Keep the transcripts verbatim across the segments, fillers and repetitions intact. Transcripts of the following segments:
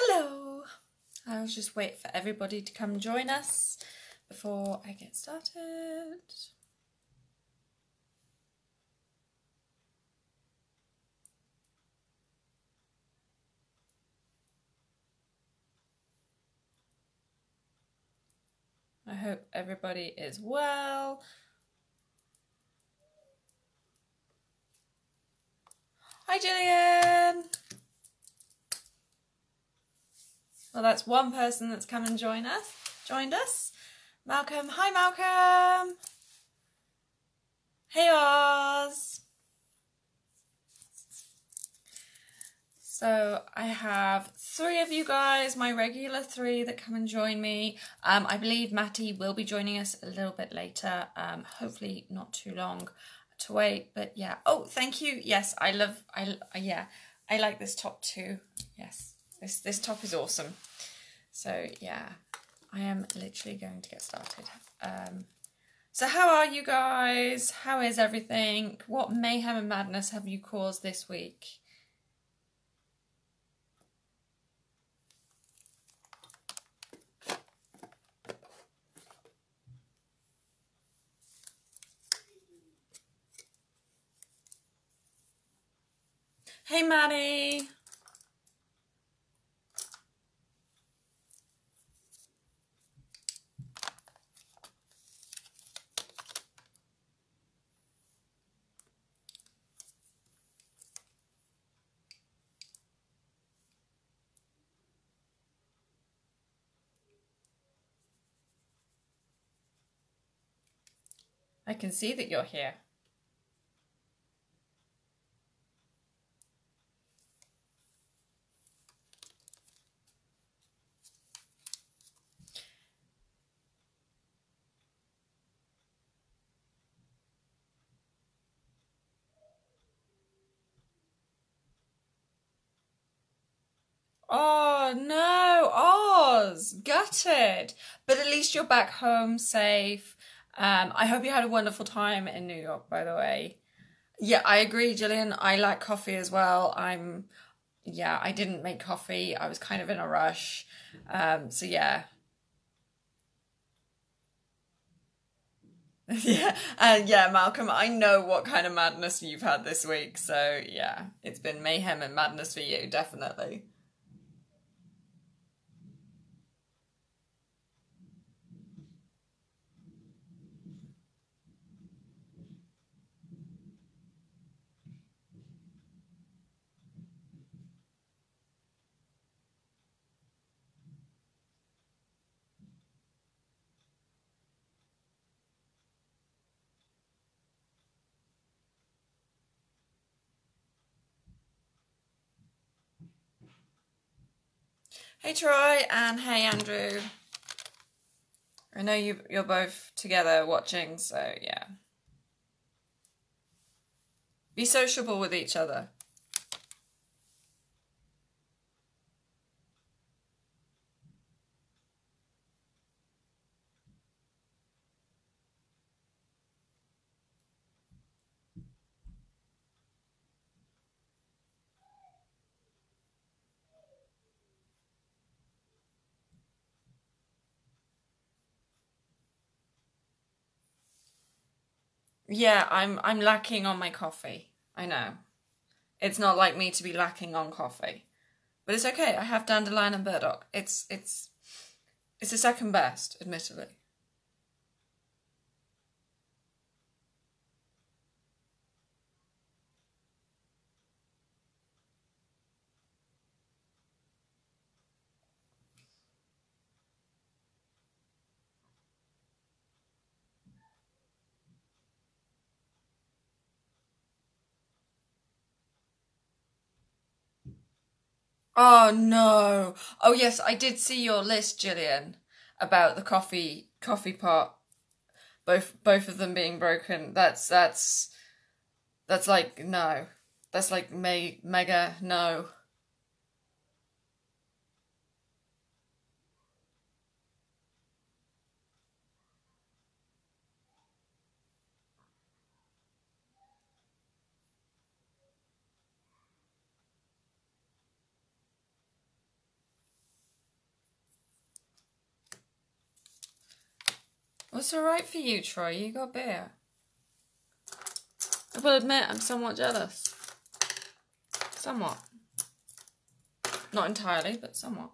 Hello! I'll just wait for everybody to come join us before I get started. I hope everybody is well. Hi, Jillian! Well, that's one person that's come and joined us. Joined us. Malcolm. Hi, Malcolm! Hey, Oz! So I have three of you guys, my regular three that come and join me. Um, I believe Matty will be joining us a little bit later, um, hopefully not too long to wait, but yeah. Oh, thank you. Yes, I love, I, yeah, I like this top too. Yes, this, this top is awesome. So yeah, I am literally going to get started. Um, so how are you guys? How is everything? What mayhem and madness have you caused this week? Hey, Matty. I can see that you're here. Oh no, Oz, gutted. But at least you're back home safe. Um, I hope you had a wonderful time in New York, by the way. Yeah, I agree, Jillian. I like coffee as well. I'm, yeah, I didn't make coffee. I was kind of in a rush. Um, so yeah. Yeah, and uh, yeah, Malcolm, I know what kind of madness you've had this week. So yeah, it's been mayhem and madness for you, definitely. Hey Troy and hey Andrew. I know you you're both together watching, so yeah. Be sociable with each other. Yeah, I'm I'm lacking on my coffee. I know. It's not like me to be lacking on coffee. But it's okay, I have dandelion and burdock. It's it's it's the second best, admittedly. Oh no. Oh yes, I did see your list, Jillian, about the coffee coffee pot. Both both of them being broken. That's that's that's like no. That's like me mega no. What's alright for you, Troy? You got beer. I will admit, I'm somewhat jealous. Somewhat. Not entirely, but somewhat.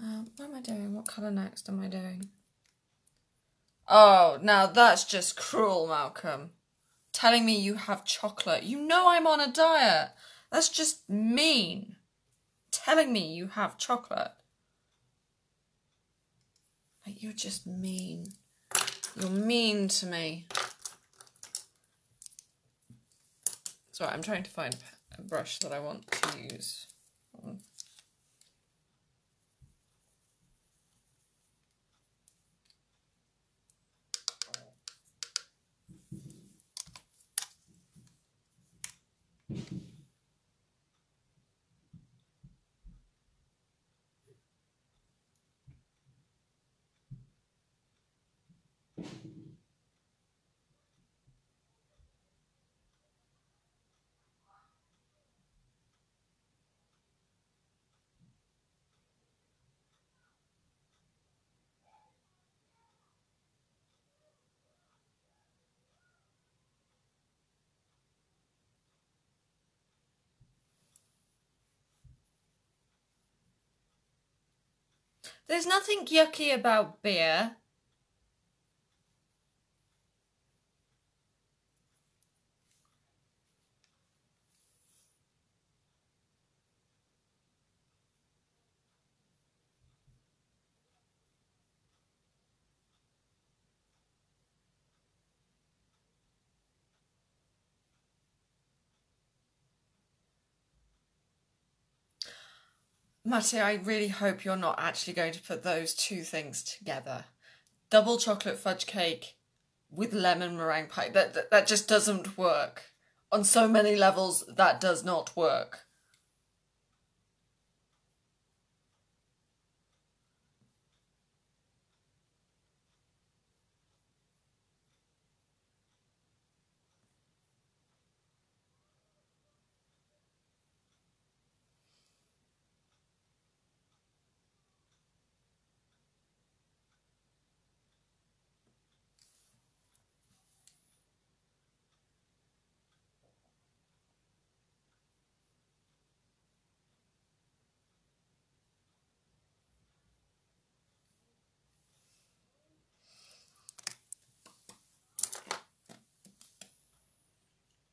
Um, what am I doing? What colour next am I doing? Oh, now that's just cruel, Malcolm. Telling me you have chocolate. You know I'm on a diet. That's just mean. Telling me you have chocolate. Like, you're just mean. You're mean to me. Sorry, I'm trying to find a brush that I want to use. There's nothing yucky about beer. Matty, I really hope you're not actually going to put those two things together. Double chocolate fudge cake with lemon meringue pie. That, that, that just doesn't work. On so many levels, that does not work.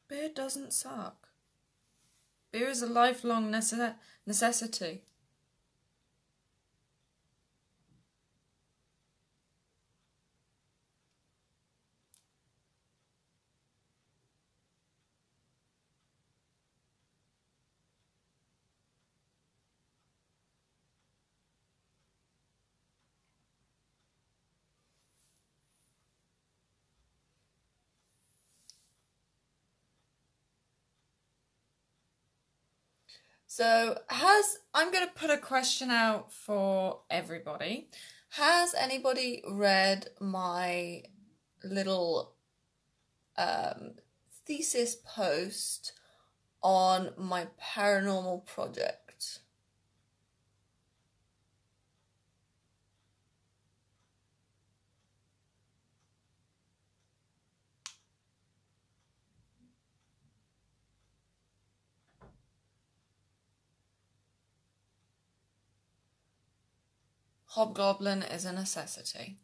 Beer doesn't suck. Beer is a lifelong necess necessity. So has, I'm going to put a question out for everybody. Has anybody read my little um, thesis post on my paranormal project? Hobgoblin is a necessity.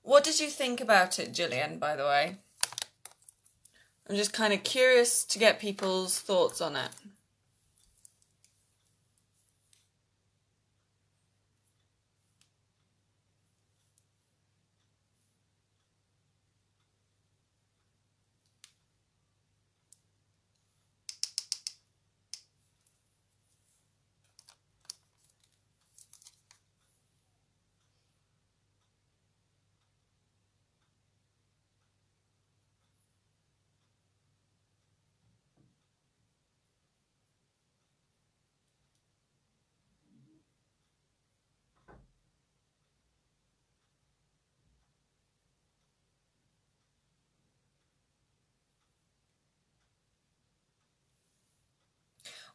What did you think about it, Jillian, by the way? I'm just kind of curious to get people's thoughts on it.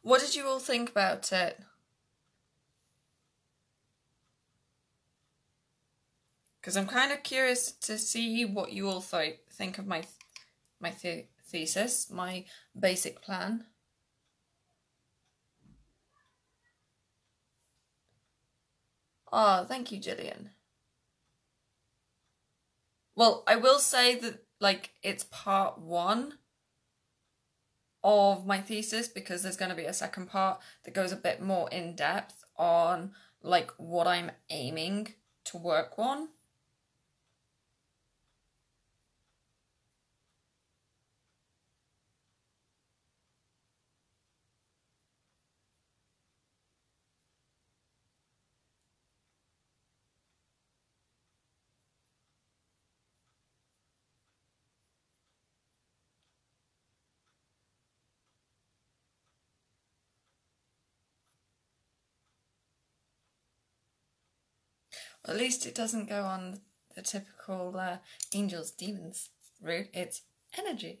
What did you all think about it? Because I'm kind of curious to see what you all th think of my th my th thesis, my basic plan. Oh, thank you, Jillian. Well, I will say that, like, it's part one of my thesis, because there's going to be a second part that goes a bit more in depth on, like, what I'm aiming to work on. At least it doesn't go on the typical uh, angels, demons route. It's energy.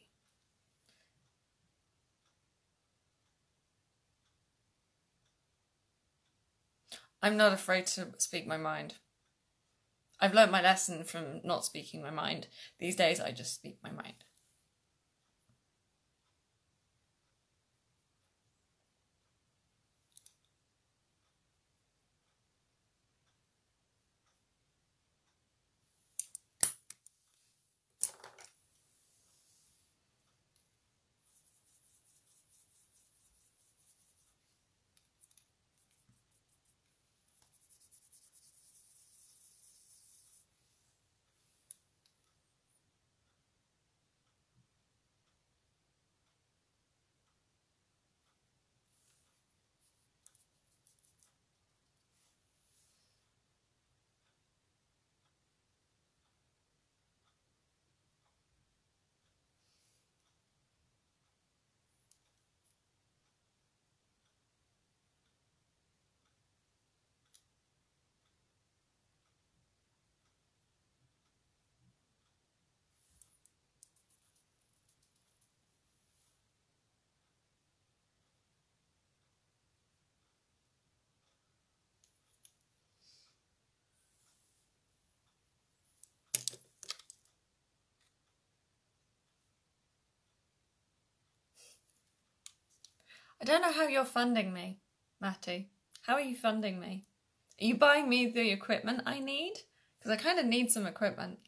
I'm not afraid to speak my mind. I've learnt my lesson from not speaking my mind. These days I just speak my mind. I don't know how you're funding me, Matty. How are you funding me? Are you buying me the equipment I need? Because I kind of need some equipment.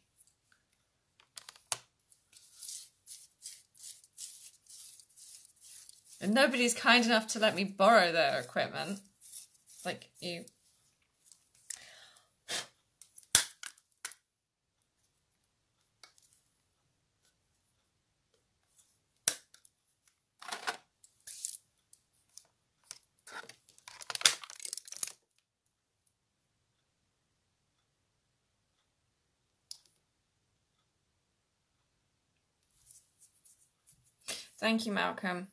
And nobody's kind enough to let me borrow their equipment. Like you. Thank you, Malcolm.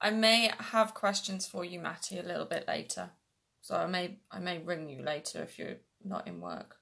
I may have questions for you, Matty, a little bit later. So I may I may ring you later if you're not in work.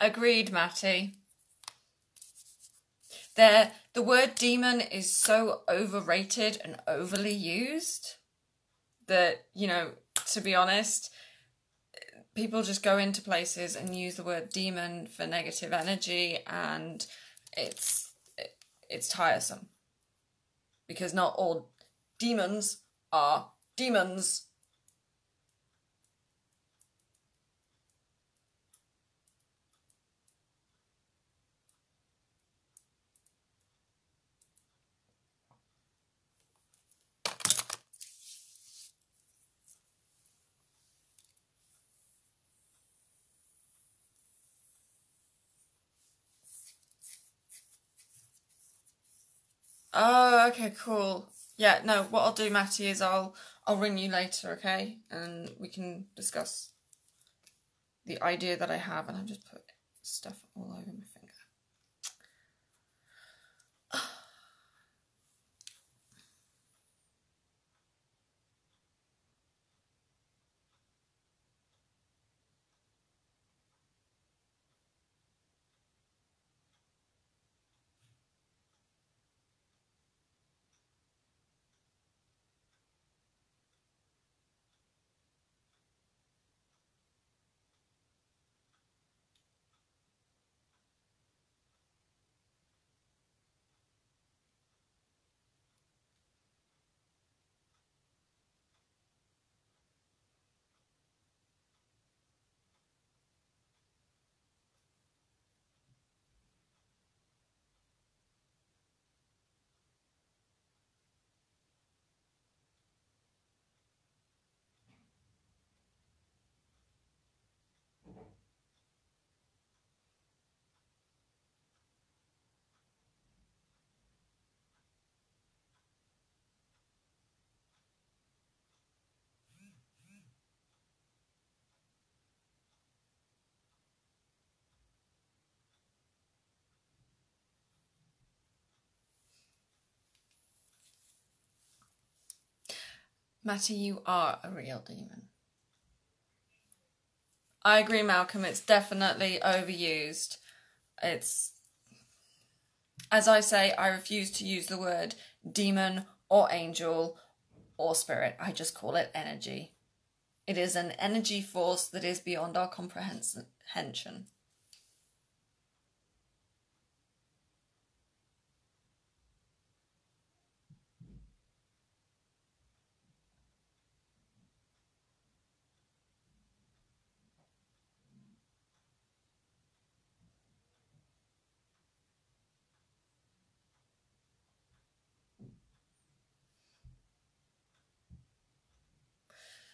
Agreed, Matty. The, the word demon is so overrated and overly used that, you know, to be honest, people just go into places and use the word demon for negative energy, and it's it, it's tiresome because not all demons are demons. Oh, okay, cool. Yeah, no, what I'll do, Matty, is I'll I'll ring you later, okay? And we can discuss the idea that I have, and I just put stuff all over my finger. Matty, you are a real demon. I agree, Malcolm. It's definitely overused. It's, as I say, I refuse to use the word demon or angel or spirit. I just call it energy. It is an energy force that is beyond our comprehension.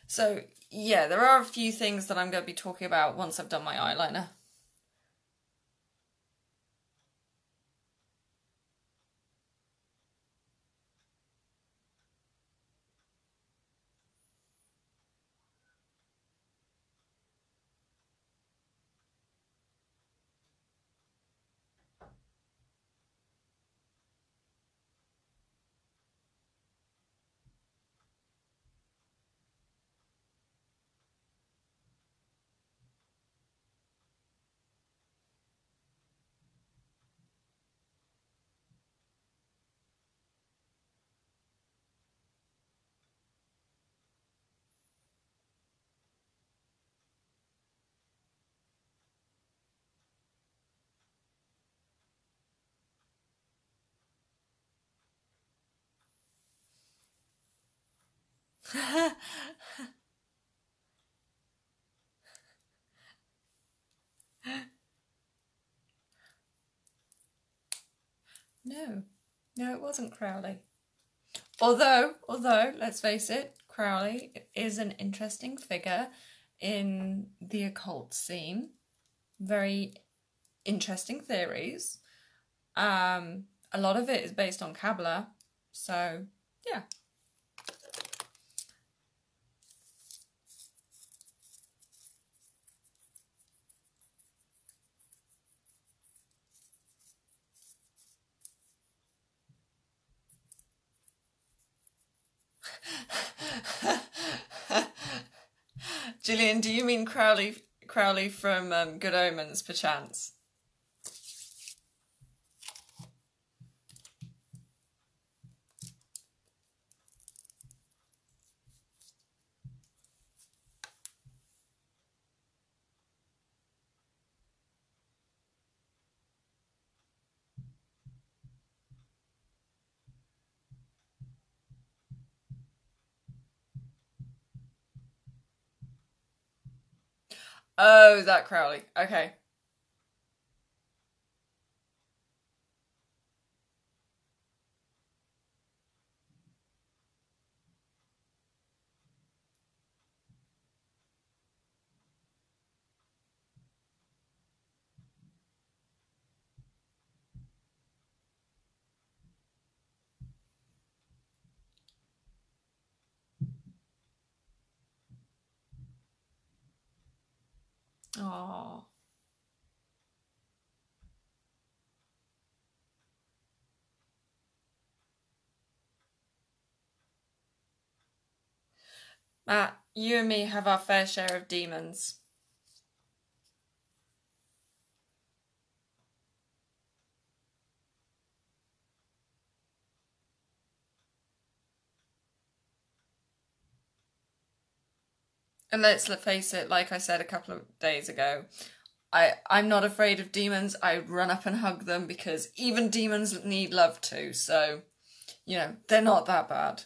So, yeah, there are a few things that I'm going to be talking about once I've done my eyeliner. No, no, it wasn't Crowley. Although, although, let's face it, Crowley is an interesting figure in the occult scene. Very interesting theories. Um, a lot of it is based on Kabbalah, so yeah. Jillian, do you mean Crowley Crowley from um, Good Omens, perchance. Oh, that Crowley. Okay. Oh. Matt, you and me have our fair share of demons. And let's face it, like I said a couple of days ago, I, I'm not afraid of demons. I run up and hug them because even demons need love too. So, you know, they're not that bad.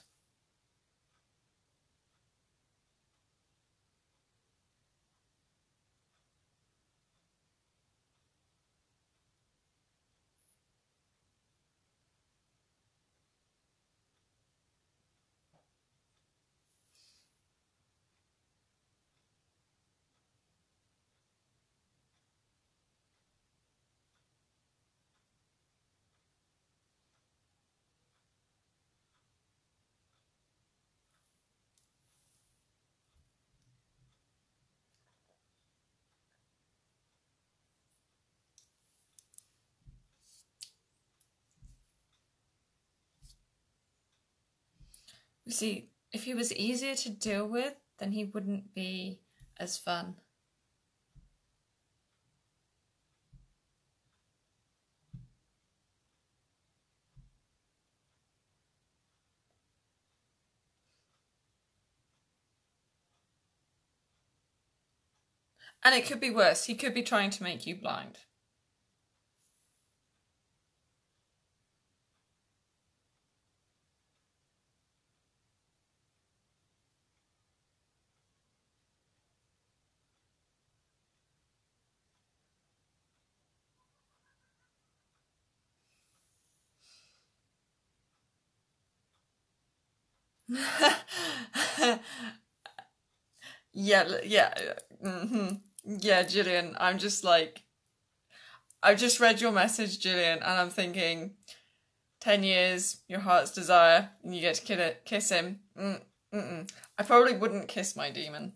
You see, if he was easier to deal with, then he wouldn't be as fun. And it could be worse. He could be trying to make you blind. yeah, yeah, mm-hmm. yeah, Jillian, I'm just like, I've just read your message, Jillian, and I'm thinking, ten years, your heart's desire, and you get to kid it, kiss him. Mm, mm-mm. I probably wouldn't kiss my demon.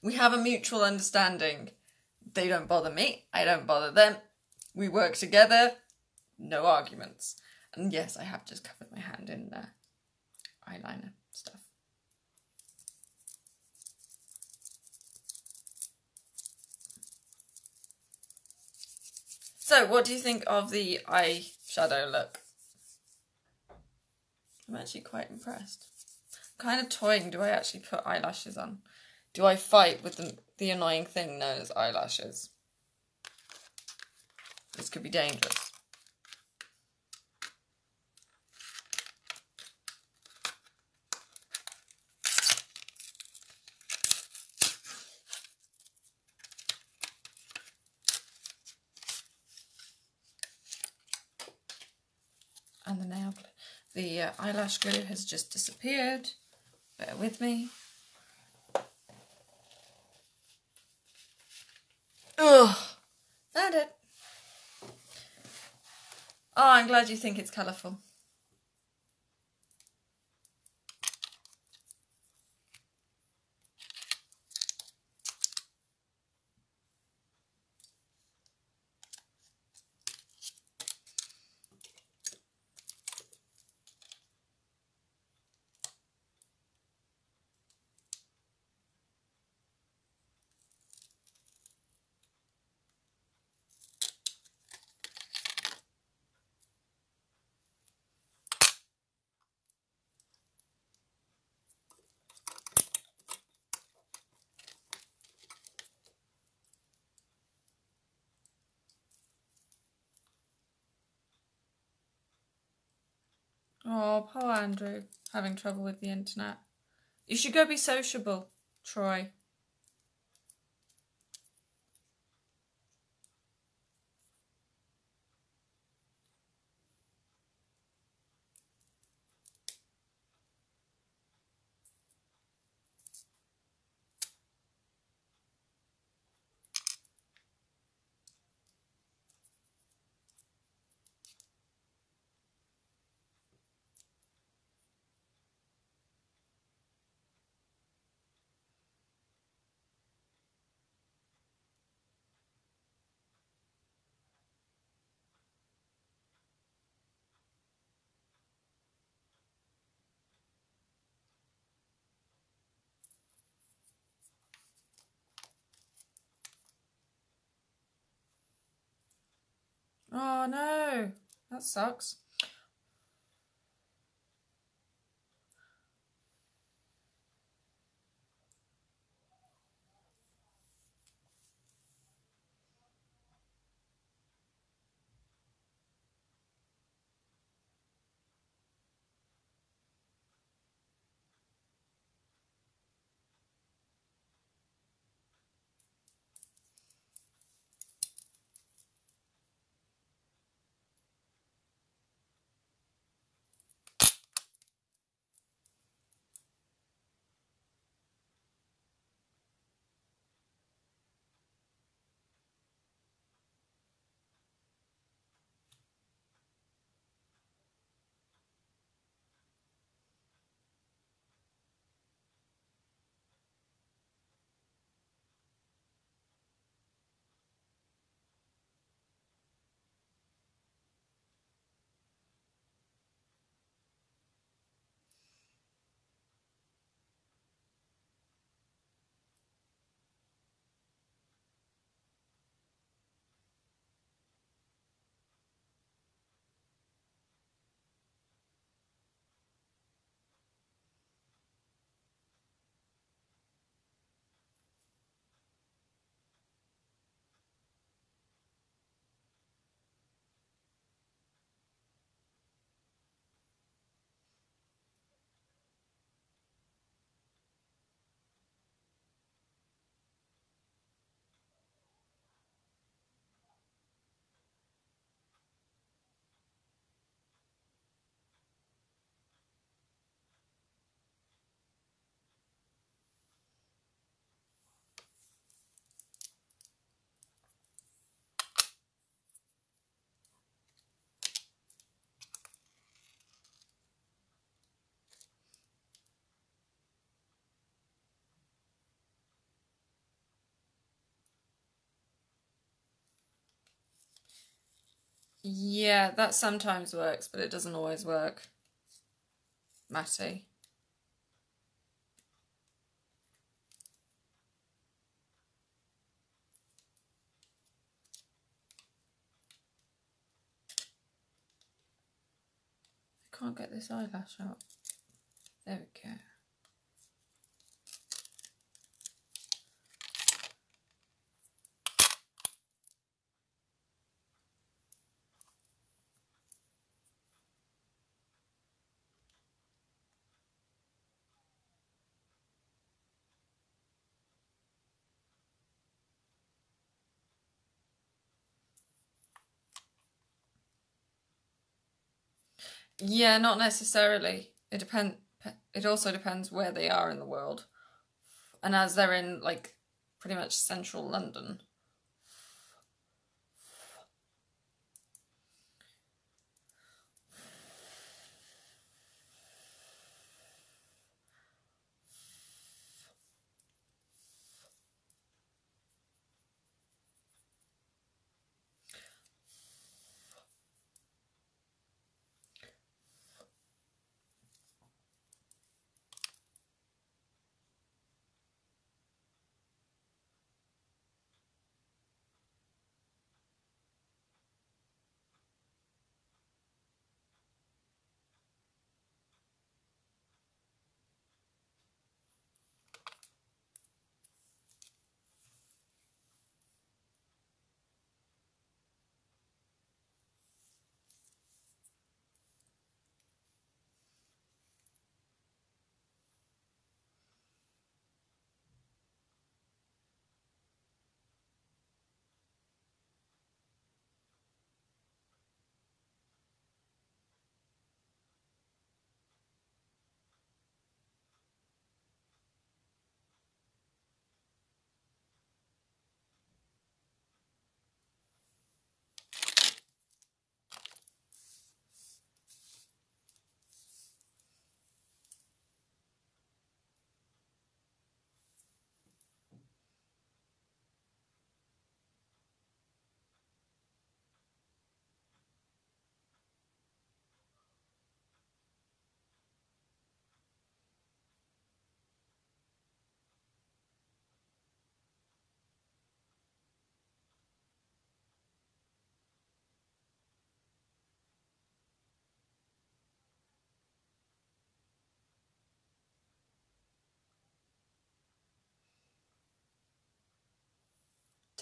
We have a mutual understanding. They don't bother me, I don't bother them. We work together, no arguments. And yes, I have just covered my hand in uh, eyeliner stuff. So, what do you think of the eyeshadow look? I'm actually quite impressed. I'm kind of toying, do I actually put eyelashes on? Do I fight with the, the annoying thing known as eyelashes? This could be dangerous. And the nail, the uh, eyelash glue has just disappeared. Bear with me. Ugh, found it. Oh, I'm glad you think it's colourful. Oh, poor Andrew, having trouble with the internet. You should go be sociable, Troy. Oh no, that sucks. Yeah, that sometimes works, but it doesn't always work, Matty. I can't get this eyelash out. There we go. Yeah, not necessarily. It depend. It also depends where they are in the world, and as they're in like pretty much central London.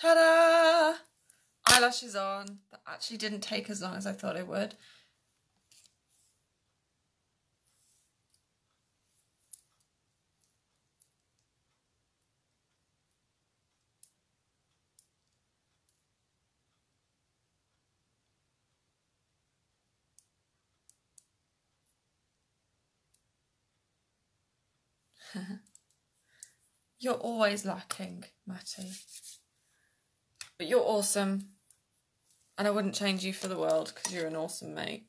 Ta-da! Eyelashes on. That actually didn't take as long as I thought it would. You're always lacking, Matty. But you're awesome. And I wouldn't change you for the world because you're an awesome mate.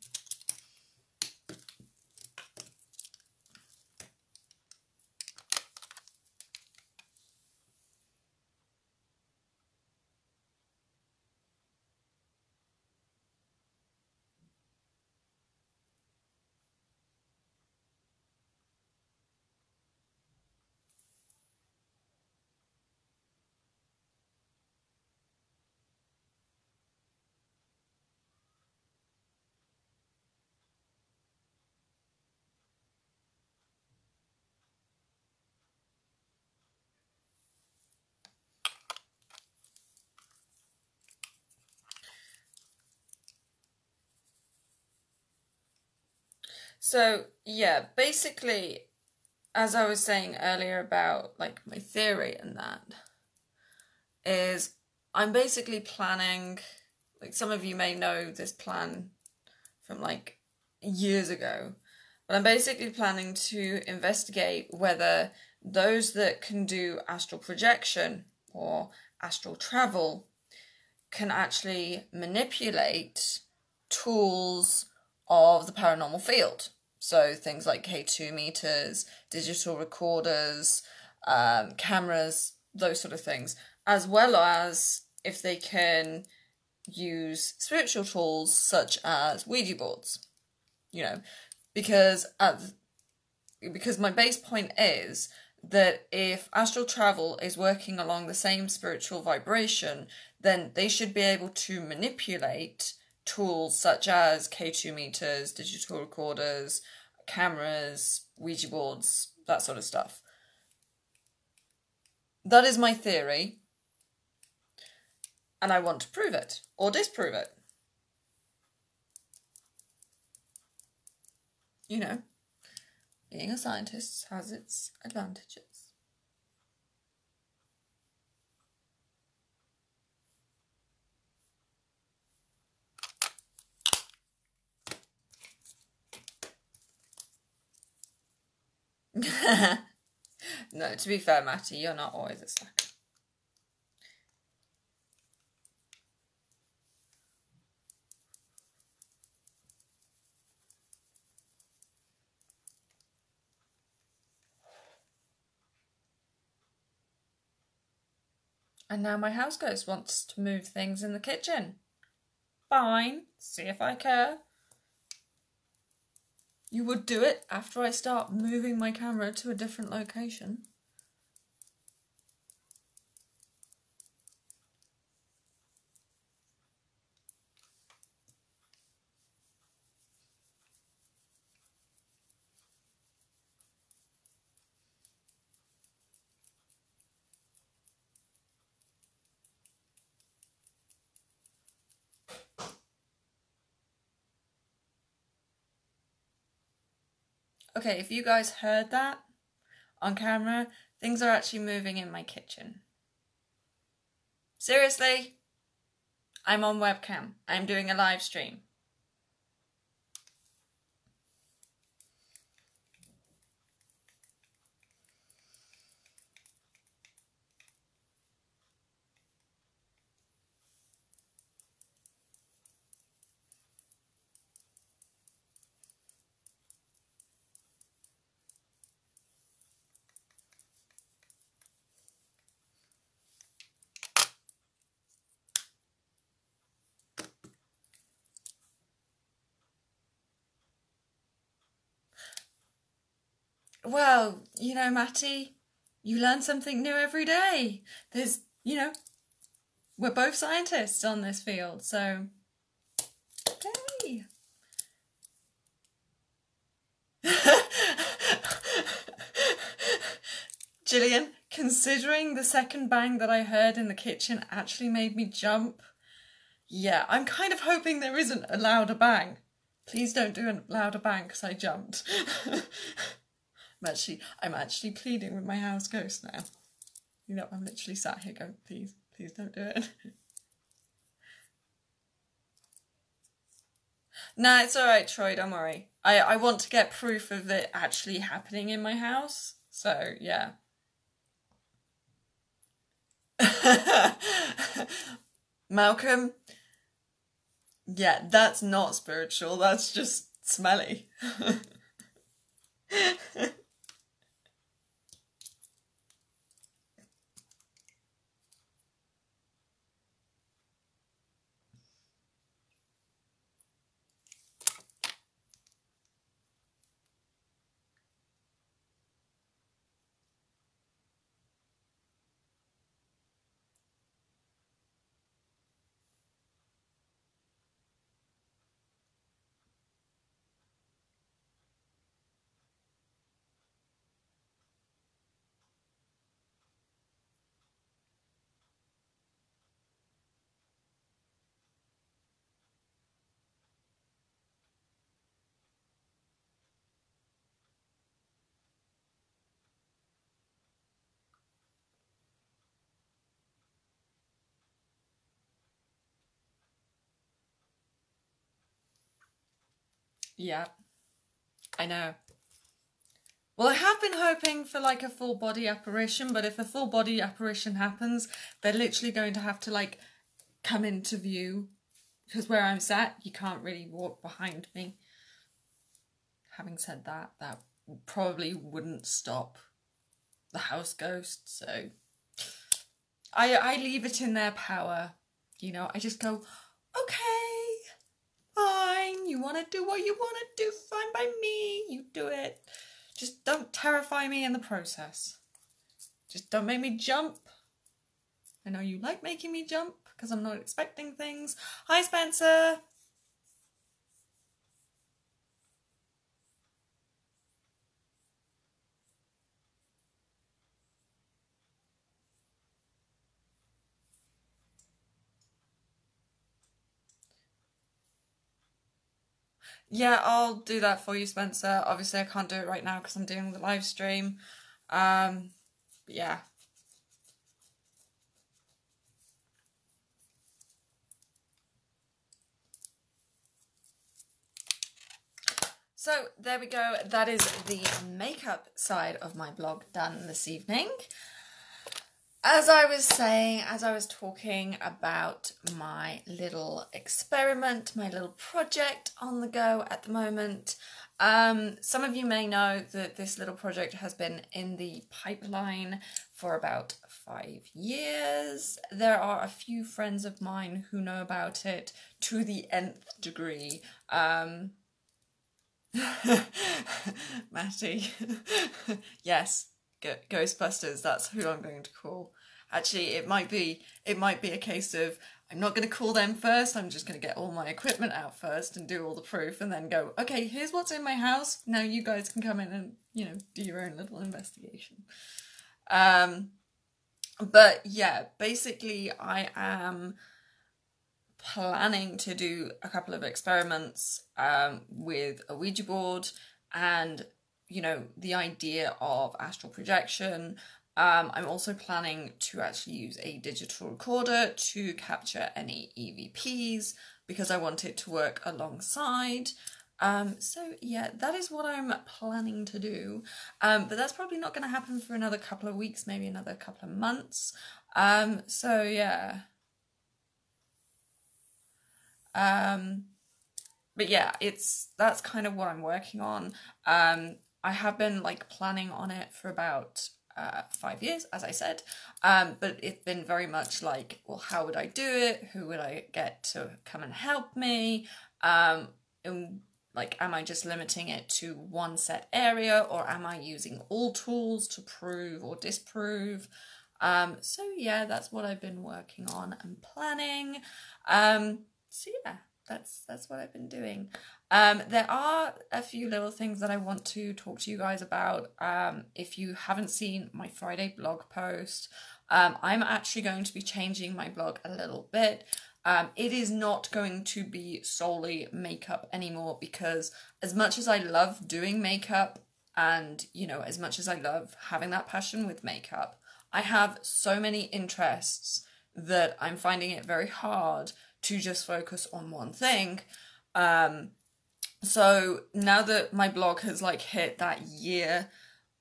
So, yeah, basically, as I was saying earlier about, like, my theory and that, is I'm basically planning, like, some of you may know this plan from, like, years ago, but I'm basically planning to investigate whether those that can do astral projection or astral travel can actually manipulate tools of the paranormal field. So things like K two meters, digital recorders, um, cameras, those sort of things, as well as if they can use spiritual tools such as Ouija boards, you know, because at the, because my base point is that if astral travel is working along the same spiritual vibration, then they should be able to manipulate tools such as K two meters, digital recorders, cameras, Ouija boards, that sort of stuff. That is my theory, and I want to prove it or disprove it. You know, being a scientist has its advantages. No, to be fair, Matty, you're not always a slacker. And now my house ghost wants to move things in the kitchen. Fine, see if I care. You would do it after I start moving my camera to a different location. Okay, if you guys heard that on camera, things are actually moving in my kitchen. Seriously, I'm on webcam. I'm doing a live stream. Well, you know, Matty, you learn something new every day. There's, you know, we're both scientists on this field, so... Yay! Jillian, considering the second bang that I heard in the kitchen actually made me jump, yeah, I'm kind of hoping there isn't a louder bang. Please don't do a louder bang because I jumped. I'm actually, I'm actually pleading with my house ghost now. You know, I'm literally sat here going, please, please don't do it. Nah, it's all right, Troy, don't worry. I, I want to get proof of it actually happening in my house. So, yeah. Malcolm? Yeah, that's not spiritual. That's just smelly. Yeah, I know. Well, I have been hoping for like a full body apparition, but if a full body apparition happens, they're literally going to have to like come into view, because where I'm sat, you can't really walk behind me. Having said that, that probably wouldn't stop the house ghost, so I, I leave it in their power. You know, I just go, okay. Fine, you want to do what you want to do, fine by me, you do it. Just don't terrify me in the process. Just don't make me jump. I know you like making me jump because I'm not expecting things. Hi, Spencer. Yeah, I'll do that for you, Spencer. Obviously, I can't do it right now because I'm doing the live stream. Um, yeah. So, there we go. That is the makeup side of my blog done this evening. As I was saying, as I was talking about my little experiment, my little project on the go at the moment, um, some of you may know that this little project has been in the pipeline for about five years. There are a few friends of mine who know about it to the nth degree. Um, Matty, yes. Ghostbusters, that's who I'm going to call. Actually, it might be it might be a case of I'm not going to call them first, I'm just going to get all my equipment out first and do all the proof and then go, okay, here's what's in my house, now you guys can come in and, you know, do your own little investigation. Um, but yeah, basically I am planning to do a couple of experiments um, with a Ouija board and, you know, the idea of astral projection. Um, I'm also planning to actually use a digital recorder to capture any E V Ps because I want it to work alongside. Um, so yeah, that is what I'm planning to do. Um, but that's probably not going to happen for another couple of weeks, maybe another couple of months. Um, so yeah. Um, but yeah, it's, that's kind of what I'm working on. Um, I have been like planning on it for about uh, five years, as I said, um, but it's been very much like, well, how would I do it? Who would I get to come and help me? Um, and like, am I just limiting it to one set area, or am I using all tools to prove or disprove? Um, so yeah, that's what I've been working on and planning. Um, so yeah, that's that's what I've been doing. Um, there are a few little things that I want to talk to you guys about. Um, if you haven't seen my Friday blog post, um, I'm actually going to be changing my blog a little bit. Um, it is not going to be solely makeup anymore, because as much as I love doing makeup and, you know, as much as I love having that passion with makeup, I have so many interests that I'm finding it very hard to just focus on one thing. Um, so now that my blog has like hit that year,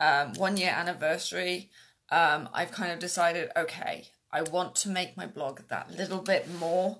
um, one year anniversary, um, I've kind of decided, okay, I want to make my blog that little bit more.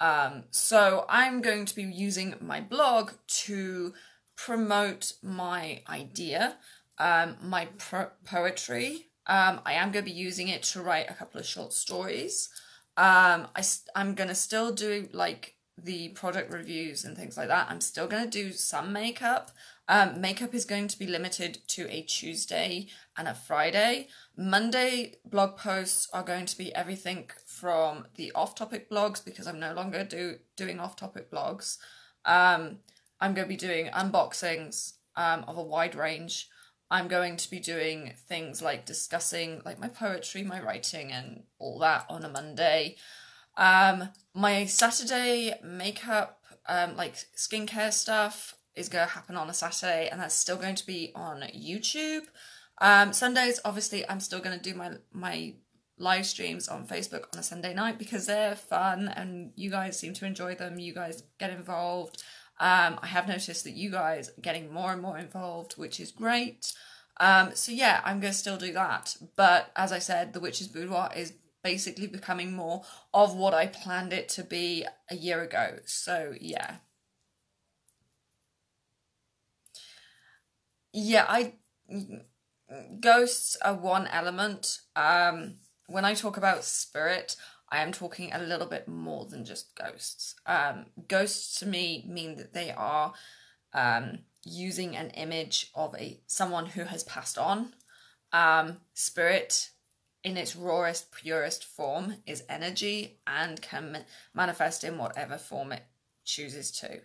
Um, so I'm going to be using my blog to promote my idea, um, my pro poetry. Um, I am going to be using it to write a couple of short stories. Um, I, I'm going to still do like the product reviews and things like that. I'm still going to do some makeup. Um, makeup is going to be limited to a Tuesday and a Friday. Monday blog posts are going to be everything from the off-topic blogs, because I'm no longer do, doing off-topic blogs. Um, I'm going to be doing unboxings um, of a wide range. I'm going to be doing things like discussing like my poetry, my writing and all that on a Monday. Um, my Saturday makeup, um, like skincare stuff is going to happen on a Saturday, and that's still going to be on YouTube. Um, Sundays, obviously I'm still going to do my, my live streams on Facebook on a Sunday night, because they're fun and you guys seem to enjoy them. You guys get involved. Um, I have noticed that you guys are getting more and more involved, which is great. Um, so yeah, I'm going to still do that. But as I said, the Witch's Boudoir is basically becoming more of what I planned it to be a year ago. So yeah. Yeah, I ghosts are one element. Um, when I talk about spirit, I am talking a little bit more than just ghosts. Um, ghosts to me mean that they are um, using an image of a someone who has passed on. Um, spirit, in its rawest, purest form, is energy and can ma manifest in whatever form it chooses to.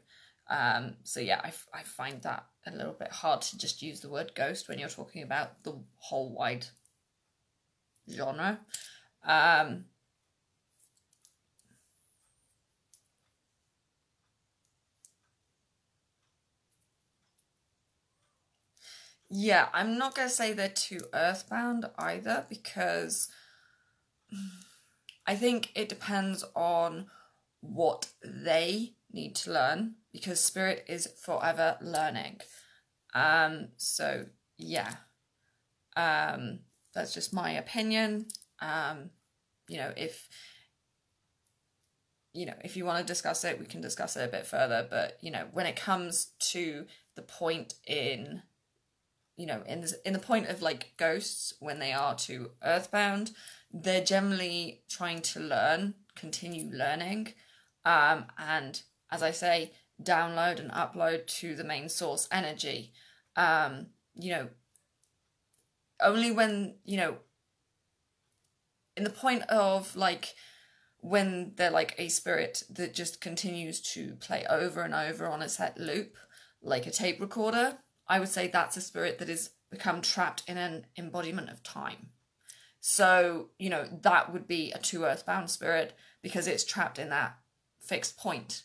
Um, so yeah, I, f I find that a little bit hard to just use the word ghost when you're talking about the whole wide genre. Um, Yeah, I'm not going to say they're too earthbound either, because I think it depends on what they need to learn, because spirit is forever learning. Um, so, yeah, um, that's just my opinion. Um, you know, if, you know, if you want to discuss it, we can discuss it a bit further. But, you know, when it comes to the point in... you know, in, this, in the point of like ghosts, when they are too earthbound, they're generally trying to learn, continue learning. Um, and as I say, download and upload to the main source energy. Um, you know, only when, you know, in the point of like, when they're like a spirit that just continues to play over and over on a set loop, like a tape recorder, I would say that's a spirit that has become trapped in an embodiment of time. So, you know, that would be a too earthbound spirit, because it's trapped in that fixed point.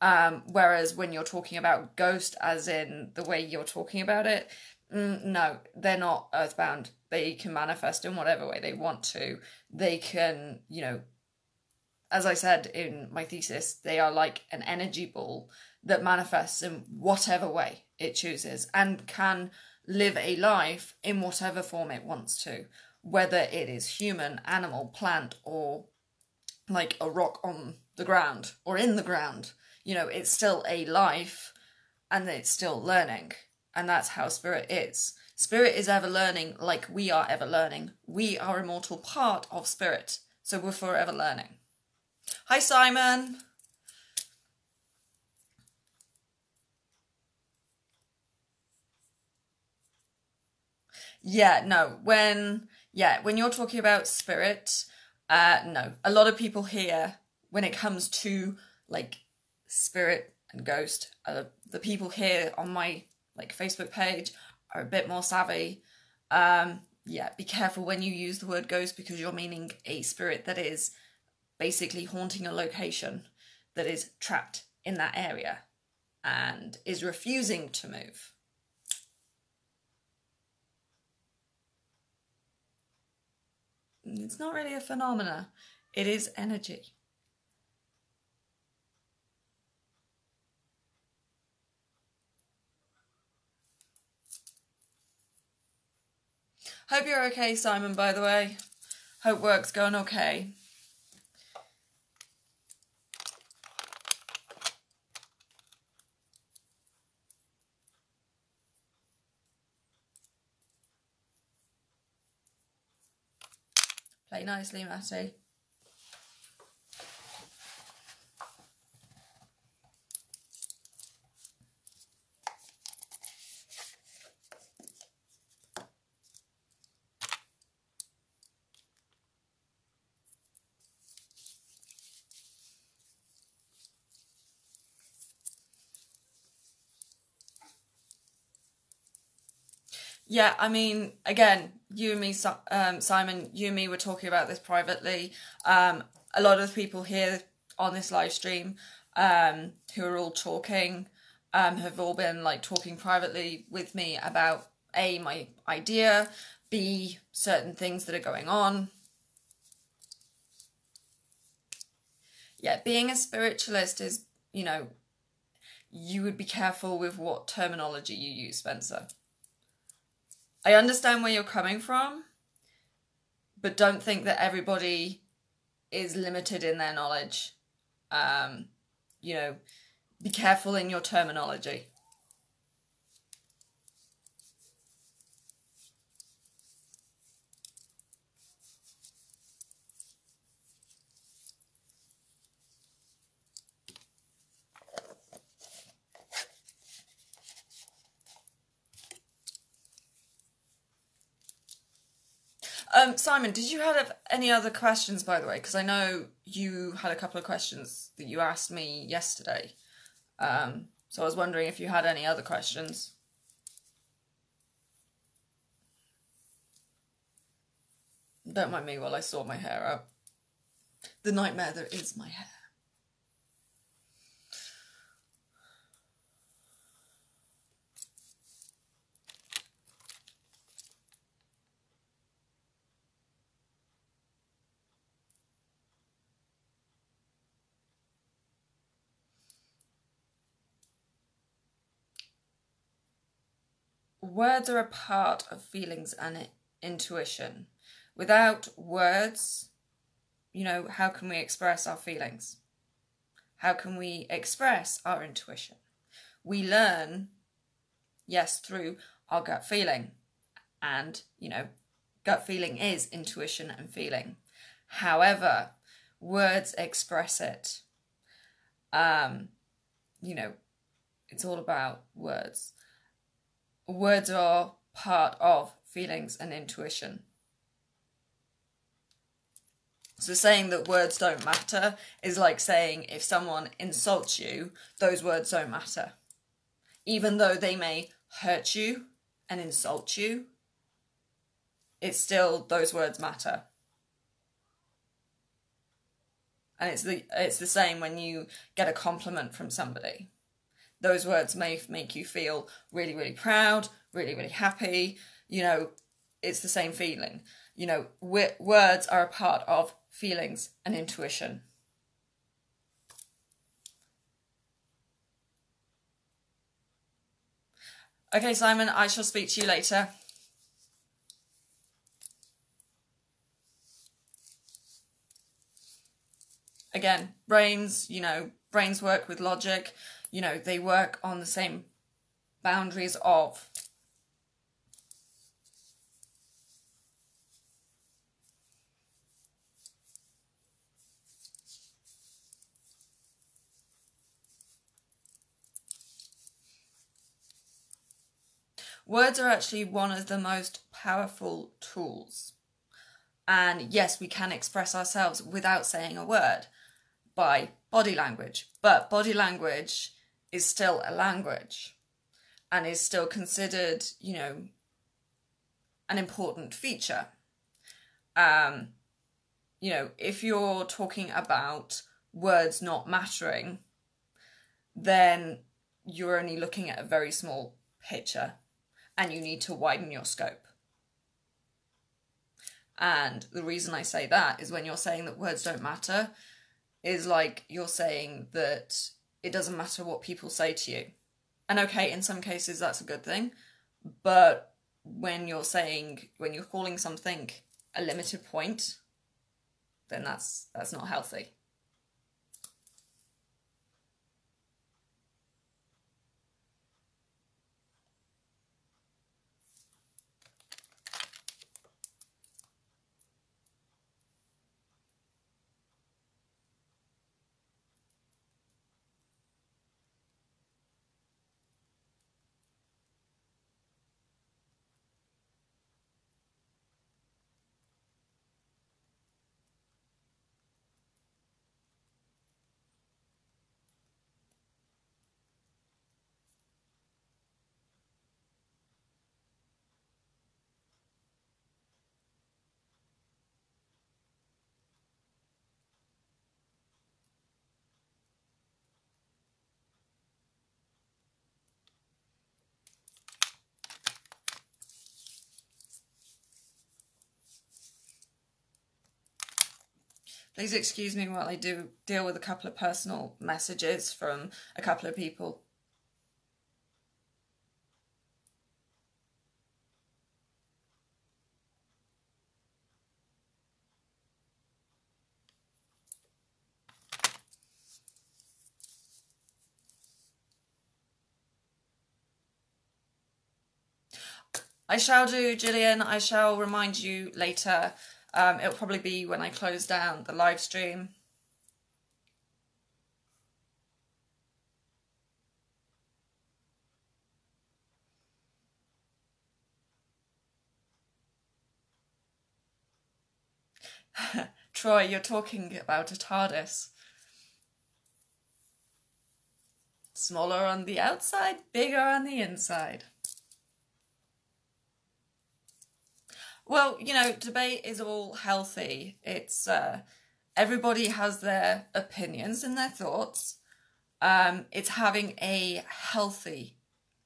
Um, whereas when you're talking about ghost, as in the way you're talking about it, mm, no, they're not earthbound. They can manifest in whatever way they want to. They can, you know, as I said in my thesis, they are like an energy ball that manifests in whatever way it chooses, and can live a life in whatever form it wants to, whether it is human, animal, plant, or like a rock on the ground or in the ground. You know, it's still a life, and it's still learning, and that's how spirit is. Spirit is ever learning, like we are ever learning. We are a mortal part of spirit, so we're forever learning. Hi, Simon. Yeah, no, when, yeah, when you're talking about spirit, uh, no, a lot of people here, when it comes to like spirit and ghost. Uh, the people here on my like Facebook page are a bit more savvy. Um, yeah, be careful when you use the word ghost, because you're meaning a spirit that is basically haunting a location, that is trapped in that area and is refusing to move. It's not really a phenomena, it is energy. Hope you're okay, Simon, by the way. Hope work's going okay. Play nicely, Matty. Yeah, I mean, again, you and me, um, Simon, you and me were talking about this privately. Um, a lot of people here on this live stream um, who are all talking um, have all been like talking privately with me about A, my idea, B, certain things that are going on. Yeah, being a spiritualist is, you know, you would be careful with what terminology you use, Spencer. I understand where you're coming from, but don't think that everybody is limited in their knowledge. Um, you know, be careful in your terminology. Um, Simon, did you have any other questions, by the way? Because I know you had a couple of questions that you asked me yesterday. Um, so I was wondering if you had any other questions. Don't mind me while I sort my hair out. The nightmare that is my hair. Words are a part of feelings and intuition. Without words, you know, how can we express our feelings? How can we express our intuition? We learn, yes, through our gut feeling. And, you know, gut feeling is intuition and feeling. However, words express it. Um, you know, it's all about words. Words are part of feelings and intuition. So saying that words don't matter is like saying if someone insults you, those words don't matter. Even though they may hurt you and insult you, it's still, those words matter. And it's the, it's the same when you get a compliment from somebody. Those words may make you feel really, really proud, really, really happy. You know, it's the same feeling. You know, words are a part of feelings and intuition. Okay, Simon, I shall speak to you later. Again, brains, you know, brains work with logic. You know, they work on the same boundaries of. Words are actually one of the most powerful tools. And yes, we can express ourselves without saying a word by body language, but body language is still a language and is still considered, you know, an important feature. Um, you know, if you're talking about words not mattering, then you're only looking at a very small picture and you need to widen your scope. And the reason I say that is when you're saying that words don't matter is like you're saying that it doesn't matter what people say to you. And okay, in some cases that's a good thing, but when you're saying, when you're calling something a limited point, then that's that's not healthy. Please excuse me while I do deal with a couple of personal messages from a couple of people. I shall do, Jillian. I shall remind you later. Um, it'll probably be when I close down the live stream. Troy, you're talking about a TARDIS. Smaller on the outside, bigger on the inside. Well, you know, debate is all healthy. It's, uh, everybody has their opinions and their thoughts. Um, it's having a healthy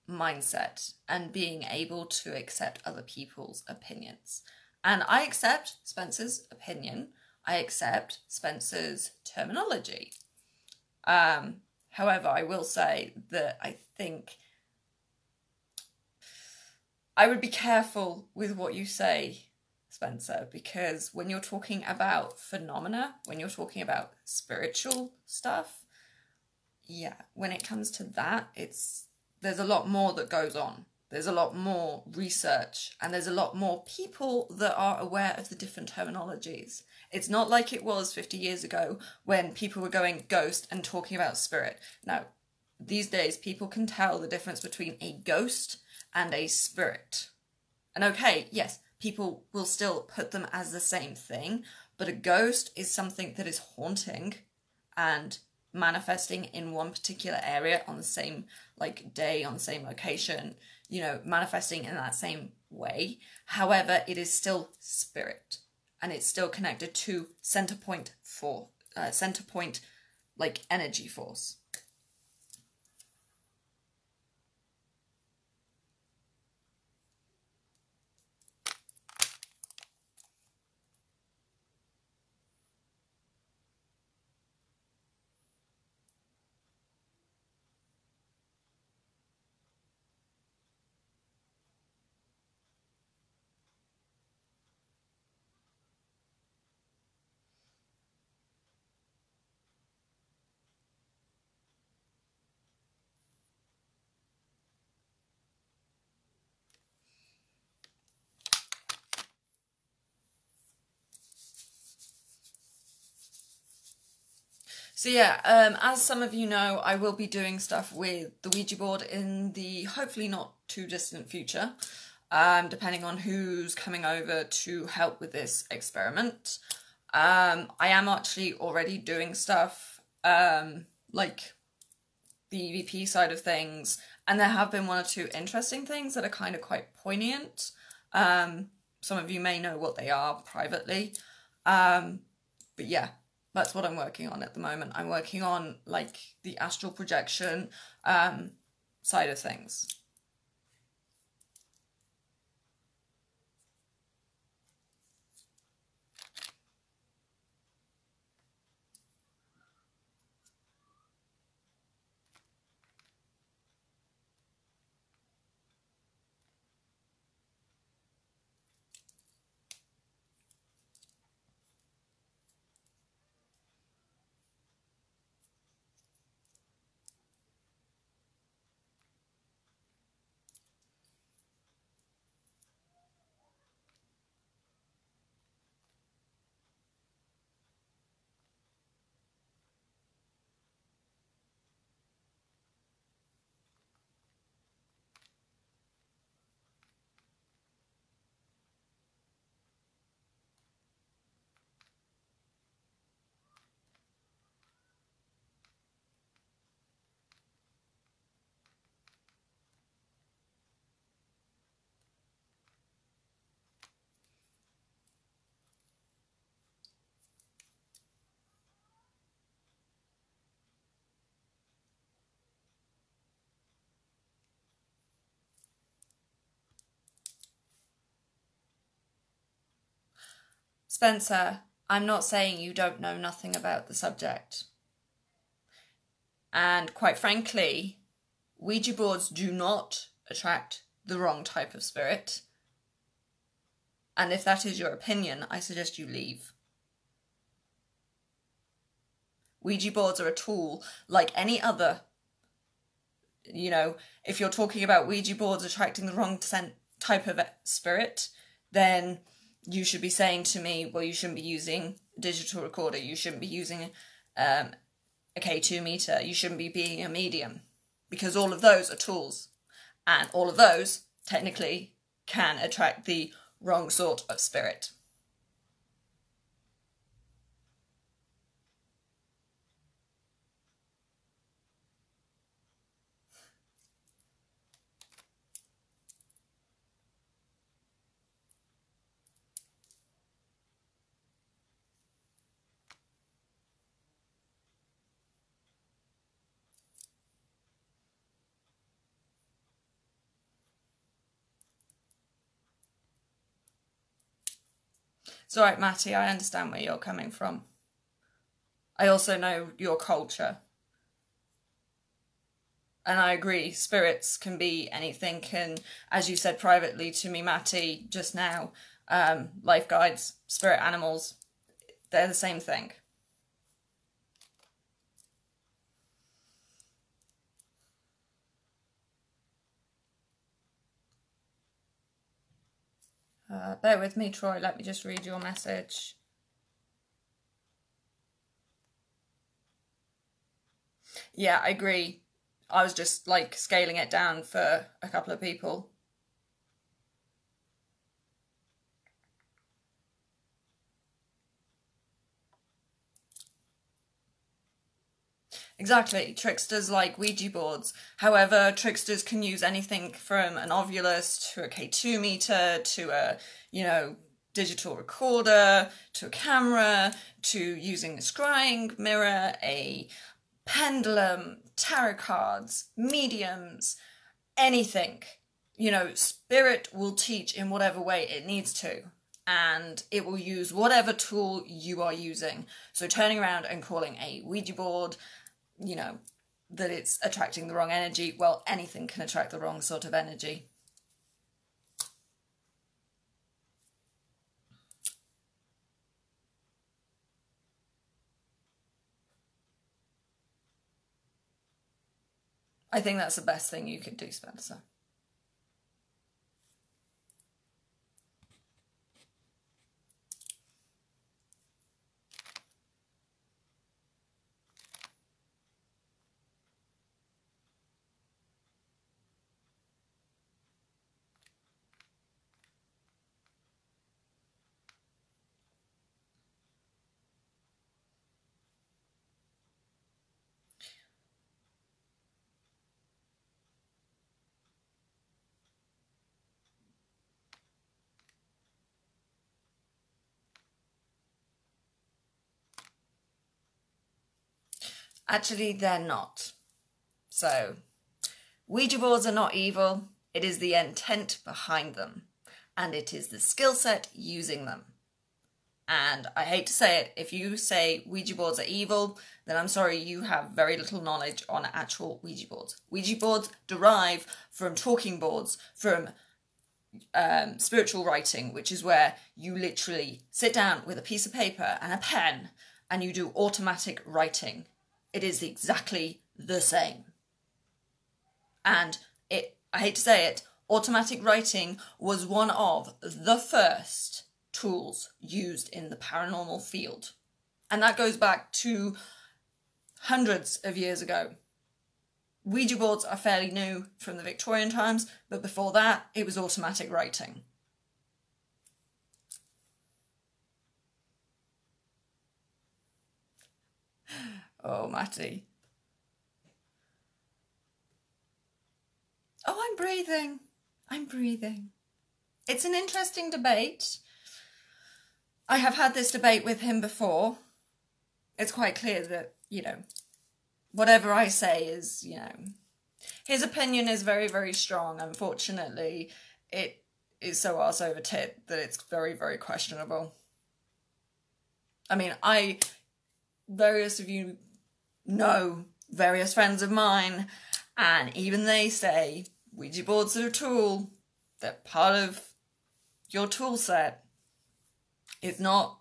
mindset and being able to accept other people's opinions. And I accept Spencer's opinion. I accept Spencer's terminology. Um, however, I will say that I think I would be careful with what you say, Spencer, because when you're talking about phenomena, when you're talking about spiritual stuff, yeah, when it comes to that, it's there's a lot more that goes on. There's a lot more research and there's a lot more people that are aware of the different terminologies. It's not like it was fifty years ago when people were going ghost and talking about spirit. Now, these days, people can tell the difference between a ghost and a spirit. And okay, yes, people will still put them as the same thing, but a ghost is something that is haunting and manifesting in one particular area on the same like day, on the same location, you know, manifesting in that same way. However, it is still spirit and it's still connected to center point for uh, center point like energy force. So yeah, um, as some of you know, I will be doing stuff with the Ouija board in the hopefully not too distant future, um, depending on who's coming over to help with this experiment. Um, I am actually already doing stuff um, like the E V P side of things, and there have been one or two interesting things that are kind of quite poignant. Um, some of you may know what they are privately, um, but yeah, that's what I'm working on at the moment. I'm working on like the astral projection um, side of things. Spencer, I'm not saying you don't know nothing about the subject. And quite frankly, Ouija boards do not attract the wrong type of spirit. And if that is your opinion, I suggest you leave. Ouija boards are a tool like any other. You know, if you're talking about Ouija boards attracting the wrong type of spirit, then you should be saying to me, well, you shouldn't be using a digital recorder, you shouldn't be using um, a K two meter, you shouldn't be being a medium, because all of those are tools, and all of those technically can attract the wrong sort of spirit. It's all right, Matty, I understand where you're coming from. I also know your culture. And I agree, spirits can be anything, and as you said privately to me, Matty, just now, um, life guides, spirit animals, they're the same thing. Uh, bear with me, Troy, let me just read your message. Yeah, I agree. I was just, like, scaling it down for a couple of people. Exactly, tricksters like Ouija boards. However, tricksters can use anything from an ovulus to a K two meter to a, you know, digital recorder, to a camera, to using a scrying mirror, a pendulum, tarot cards, mediums, anything. You know, spirit will teach in whatever way it needs to, and it will use whatever tool you are using. So turning around and calling a Ouija board, you know, that it's attracting the wrong energy. Well, anything can attract the wrong sort of energy. I think that's the best thing you could do, Spencer. Actually, they're not. So, Ouija boards are not evil. It is the intent behind them. And it is the skill set using them. And I hate to say it, if you say Ouija boards are evil, then I'm sorry, you have very little knowledge on actual Ouija boards. Ouija boards derive from talking boards, from um, spiritual writing, which is where you literally sit down with a piece of paper and a pen and you do automatic writing. It is exactly the same. And it, I hate to say it, automatic writing was one of the first tools used in the paranormal field. And that goes back to hundreds of years ago. Ouija boards are fairly new from the Victorian times, but before that it was automatic writing. Oh, Matty. Oh, I'm breathing. I'm breathing. It's an interesting debate. I have had this debate with him before. It's quite clear that, you know, whatever I say is, you know, his opinion is very, very strong. Unfortunately, it is so arse over tit that it's very, very questionable. I mean, I, various of you know, various friends of mine, and even they say Ouija boards are a tool. They're part of your tool set. It's not,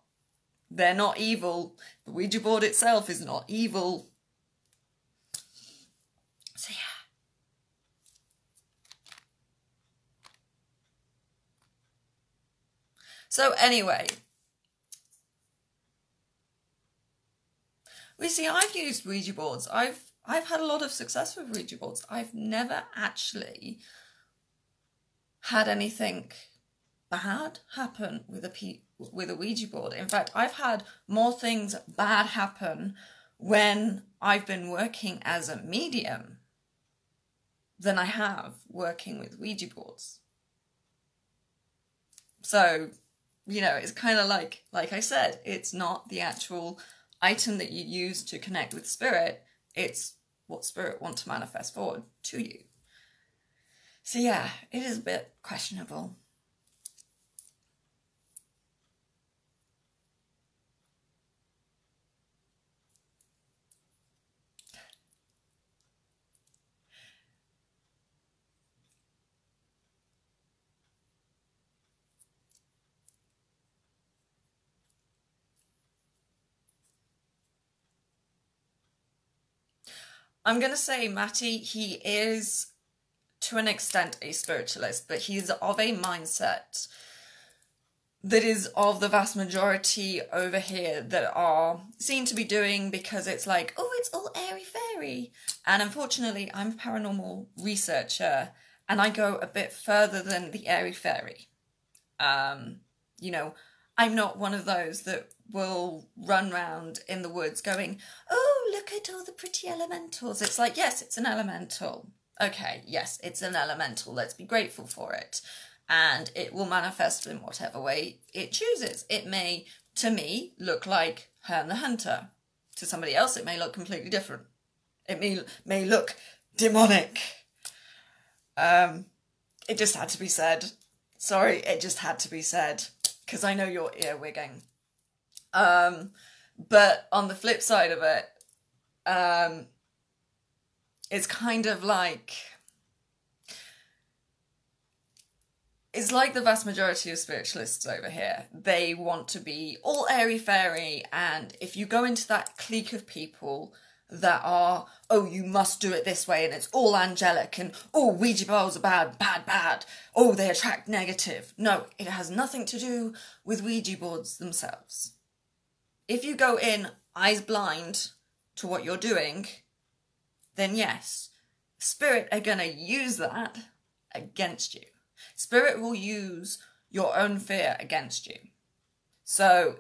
they're not evil. The Ouija board itself is not evil. So yeah. So anyway. We see I've used Ouija boards. I've I've had a lot of success with Ouija boards. I've never actually had anything bad happen with a pe with a Ouija board. In fact, I've had more things bad happen when I've been working as a medium than I have working with Ouija boards. So, you know, it's kind of like, like I said, it's not the actual item that you use to connect with spirit. It's what spirit want to manifest forward to you. So yeah, it is a bit questionable. I'm going to say Matty, he is to an extent a spiritualist, but he's of a mindset that is of the vast majority over here that are seen to be doing, because it's like, oh, it's all airy-fairy. And unfortunately, I'm a paranormal researcher and I go a bit further than the airy-fairy. Um, you know, I'm not one of those that will run round in the woods going, oh, look at all the pretty elementals. It's like, yes, it's an elemental. Okay, yes, it's an elemental. Let's be grateful for it. And it will manifest in whatever way it chooses. It may, to me, look like Herne the Hunter. To somebody else, it may look completely different. It may, may look demonic. Um, it just had to be said. Sorry, it just had to be said. Because I know you're earwigging. Um, but on the flip side of it, um... it's kind of like, it's like the vast majority of spiritualists over here. They want to be all airy-fairy, and if you go into that clique of people that are, oh, you must do it this way, and it's all angelic, and oh, Ouija boards are bad, bad, bad, oh, they attract negative. No, it has nothing to do with Ouija boards themselves. If you go in eyes blind to what you're doing, then yes, spirit are going to use that against you. Spirit will use your own fear against you. So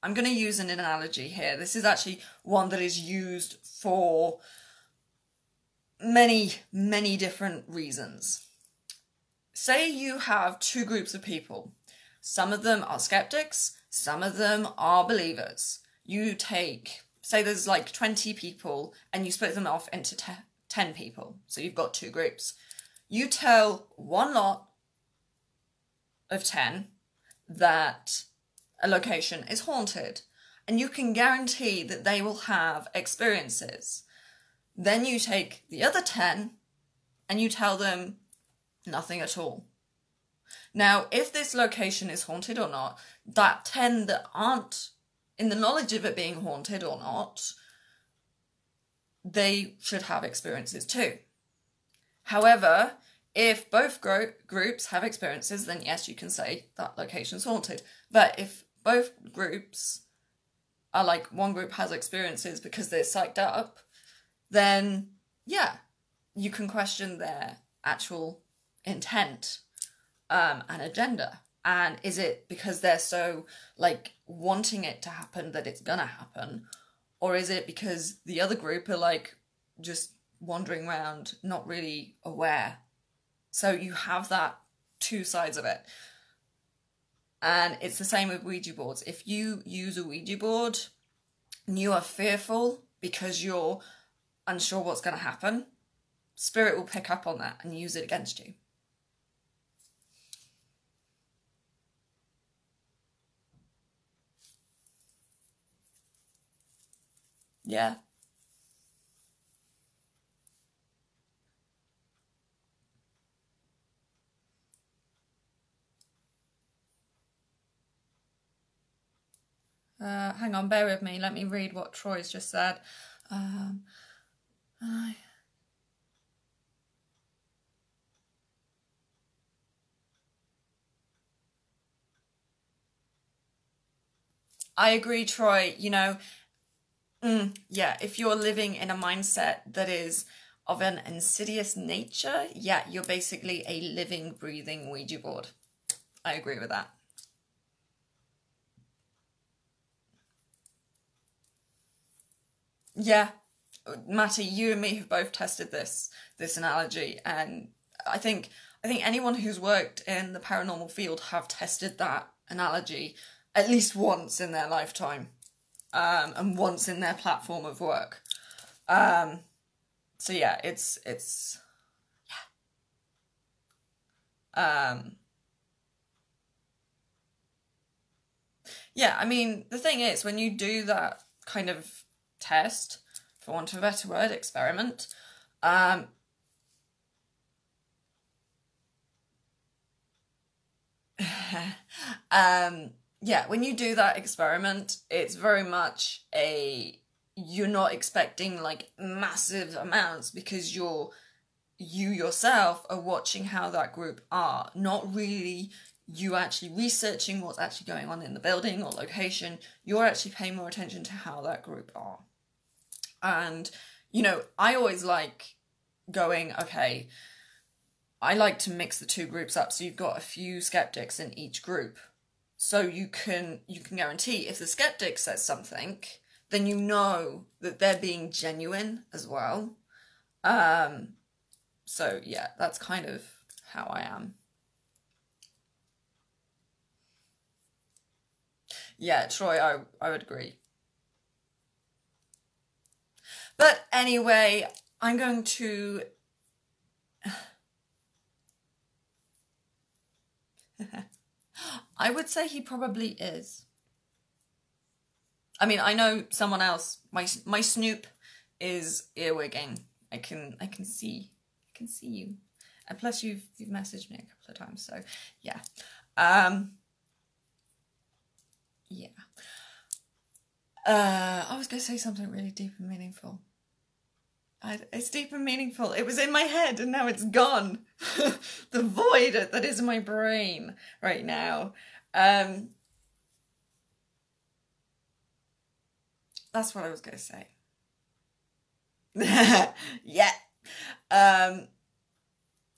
I'm going to use an analogy here. This is actually one that is used for many, many different reasons. Say you have two groups of people. Some of them are skeptics, some of them are believers. You take say there's like twenty people and you split them off into ten people. So you've got two groups. You tell one lot of ten that a location is haunted, and you can guarantee that they will have experiences. Then you take the other ten and you tell them nothing at all. Now, if this location is haunted or not, that ten that aren't in the knowledge of it being haunted or not, they should have experiences too. However, if both gro groups have experiences, then yes, you can say that location's haunted. But if both groups are like, one group has experiences because they're psyched up, then yeah, you can question their actual intent um, and agenda. And is it because they're so like wanting it to happen that it's gonna happen? Or is it because the other group are like just wandering around, not really aware? So you have that two sides of it. And it's the same with Ouija boards. If you use a Ouija board and you are fearful because you're unsure what's going to happen, spirit will pick up on that and use it against you. Yeah. Uh, hang on, bear with me. Let me read what Troy's just said. Um, I... I agree, Troy. You know, mm, yeah, if you're living in a mindset that is of an insidious nature, yeah, you're basically a living, breathing Ouija board. I agree with that. Yeah, Matty, you and me have both tested this this analogy, and I think I think anyone who's worked in the paranormal field have tested that analogy at least once in their lifetime, um, and once in their platform of work. Um, so yeah, it's it's yeah. Um, yeah, I mean, the thing is, when you do that kind of test, for want of a better word, experiment, um, um, yeah, when you do that experiment, it's very much a, you're not expecting like massive amounts because you're, you yourself are watching how that group are, not really you actually researching what's actually going on in the building or location. You're actually paying more attention to how that group are. And, you know, I always like going, okay, I like to mix the two groups up. So you've got a few skeptics in each group. So you can, you can guarantee if the skeptic says something, then you know that they're being genuine as well. Um, so yeah, that's kind of how I am. Yeah, Troy, I, I would agree. But anyway, I'm going to... I would say he probably is. I mean, I know someone else. My my Snoop is earwigging. I can I can see I can see you, and plus you've you've messaged me a couple of times, so yeah, um, yeah. Uh, I was going to say something really deep and meaningful. I, it's deep and meaningful. It was in my head and now it's gone. The void that is my brain right now. Um, that's what I was going to say. Yeah. Um,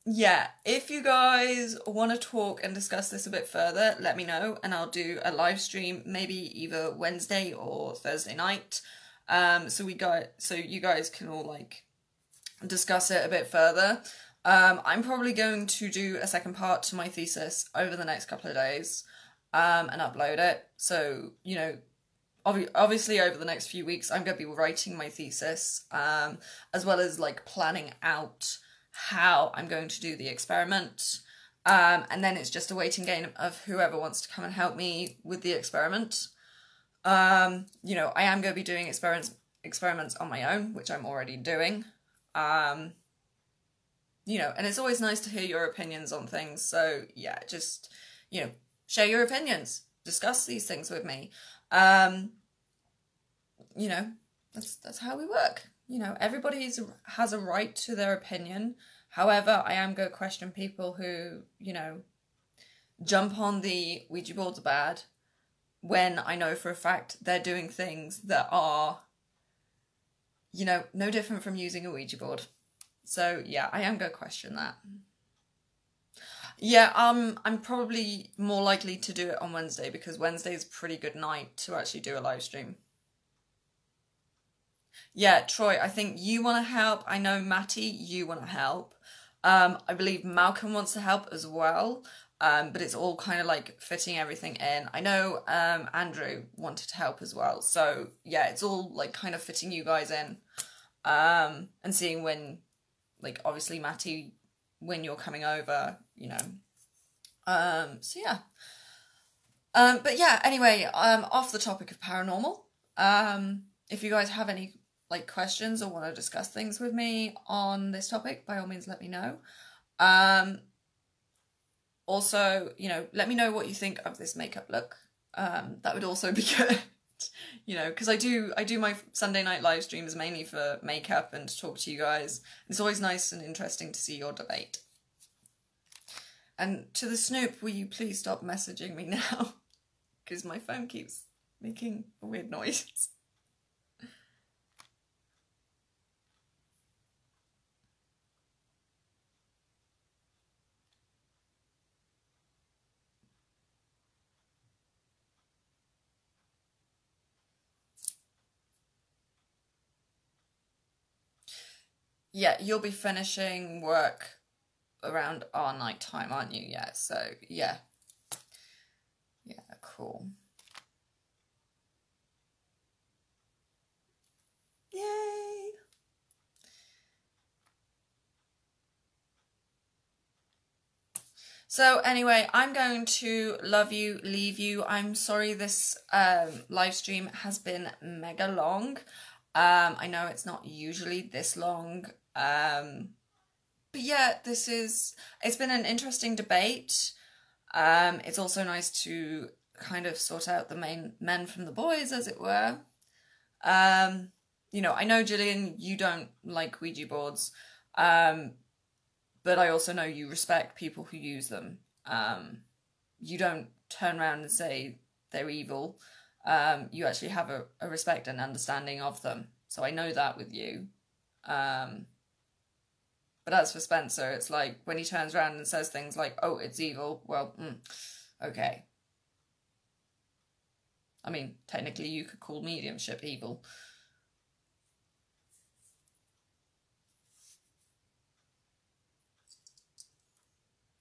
yeah. If you guys want to talk and discuss this a bit further, let me know and I'll do a live stream, maybe either Wednesday or Thursday night. Um, so we got, so you guys can all like discuss it a bit further. Um, I'm probably going to do a second part to my thesis over the next couple of days, um, and upload it. So, you know, ob obviously over the next few weeks, I'm going to be writing my thesis, um, as well as like planning out how I'm going to do the experiment. Um, and then it's just a waiting game of whoever wants to come and help me with the experiment. Um, you know, I am going to be doing experiments, experiments on my own, which I'm already doing. Um, you know, and it's always nice to hear your opinions on things. So yeah, just, you know, share your opinions, discuss these things with me. Um, you know, that's, that's how we work. You know, everybody has a right to their opinion. However, I am going to question people who, you know, jump on the Ouija boards are bad when I know for a fact they're doing things that are, you know, no different from using a Ouija board. So yeah, I am going to question that. Yeah, um, I'm probably more likely to do it on Wednesday because Wednesday is a pretty good night to actually do a live stream. Yeah, Troy, I think you want to help. I know, Matty, you want to help. Um, I believe Malcolm wants to help as well, um, but it's all kind of like fitting everything in. I know um, Andrew wanted to help as well. So yeah, it's all like kind of fitting you guys in um, and seeing when, like obviously Matty, when you're coming over, you know. Um, so yeah. Um, but yeah, anyway, um, off the topic of paranormal, um, if you guys have any like questions or want to discuss things with me on this topic, by all means, let me know. Um, also, you know, let me know what you think of this makeup look. Um, that would also be good, you know, because I do, I do my Sunday night live streams mainly for makeup and to talk to you guys. It's always nice and interesting to see your debate. And to the Snoop, will you please stop messaging me now? Because my phone keeps making a weird noise. Yeah, you'll be finishing work around our night time, aren't you? Yeah, so yeah. Yeah, cool. Yay! So anyway, I'm going to love you, leave you. I'm sorry this um, live stream has been mega long. Um, I know it's not usually this long. Um, but yeah, this is, it's been an interesting debate. Um, it's also nice to kind of sort out the main men from the boys, as it were. Um, you know, I know, Jillian, you don't like Ouija boards, um, but I also know you respect people who use them. Um, you don't turn around and say they're evil. Um, you actually have a, a respect and understanding of them. So I know that with you. Um, but as for Spencer, it's like when he turns around and says things like, oh, it's evil. Well, mm, okay. I mean, technically you could call mediumship evil.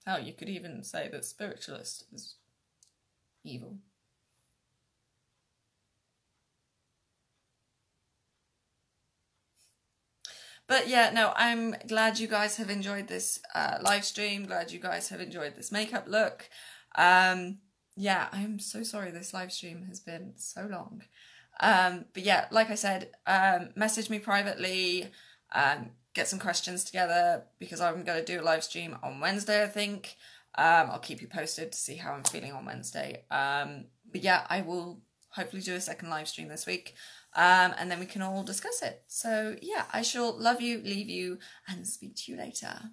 Hell, you could even say that spiritualist is evil. But yeah, no, I'm glad you guys have enjoyed this uh, live stream. Glad you guys have enjoyed this makeup look. Um, yeah, I'm so sorry this live stream has been so long. Um, but yeah, like I said, um, message me privately. Um, get some questions together because I'm going to do a live stream on Wednesday, I think. Um, I'll keep you posted to see how I'm feeling on Wednesday. Um, but yeah, I will hopefully do a second live stream this week. Um, and then we can all discuss it. So yeah, I shall love you, leave you, and speak to you later.